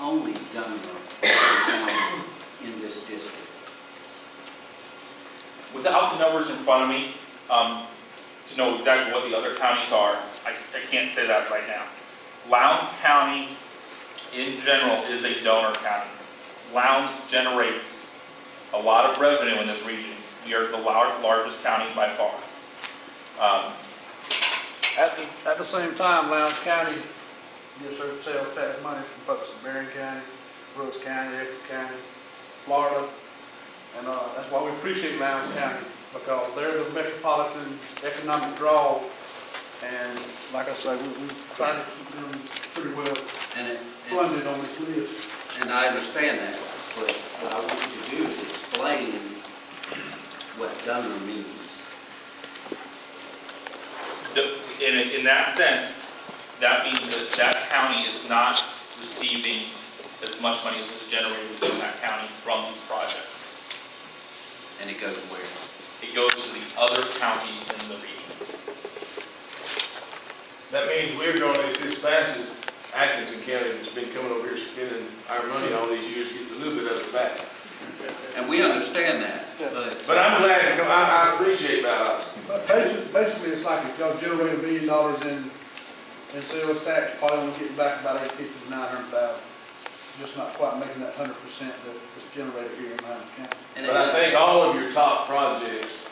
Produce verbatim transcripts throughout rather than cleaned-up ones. only donor county in this district. Without the numbers in front of me, um, to know exactly what the other counties are, I, I can't say that right now. Lowndes County, in general, is a donor county. Lowndes generates a lot of revenue in this region. We are the largest county by far. Um, at, the, at the same time, Lowndes County gets their sales tax money from folks in Marion County, Brooks County, Eckler County, Florida, and uh, that's why we appreciate Lowndes County, because they're the metropolitan economic draw, and like I say, we, we try to keep them pretty well and it, funded and, on this list. And I understand that, but what I want you to do is explain what donor means. The, in, in that sense, that means that that county is not receiving as much money as is generated in that county from these projects. And it goes where? It goes to the other counties in the region. That means we're going, if this passes, Atkinson County, that's been coming over here spending our money all these years, gets a little bit of it back. And we understand that. Yeah. But, but I'm glad, you know, I, I appreciate that. Basically, basically, it's like if y'all generate a million dollars in in sales tax, probably only getting back about eight fifty to nine hundred thousand. Just not quite making that one hundred percent that's generated here in Marion County. And but I think all of your top projects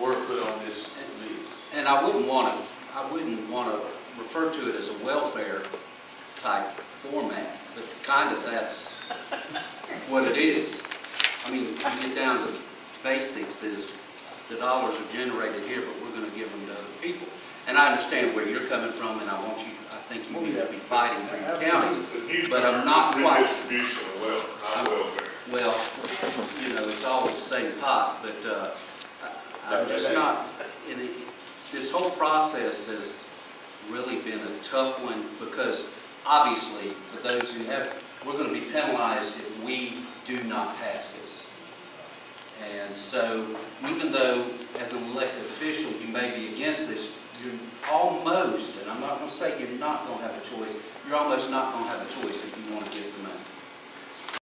were put on this list. And I wouldn't want to, I wouldn't want to refer to it as a welfare type format, but kind of that's what it is. I mean, you get down to basics is the dollars are generated here, but we're going to give them to other people. And I understand where you're coming from, and I want you, I think you need to be fighting for your counties, but I'm not quite. Distribution of wealth, not welfare. Well, you know, it's all the same pot, but uh, I'm just not, in a, this whole process has really been a tough one, because obviously, for those who have, we're going to be penalized if we do not pass this. And so, even though as an elected official you may be against this, you're almost, and I'm not going to say you're not going to have a choice, you're almost not going to have a choice if you want to get the money.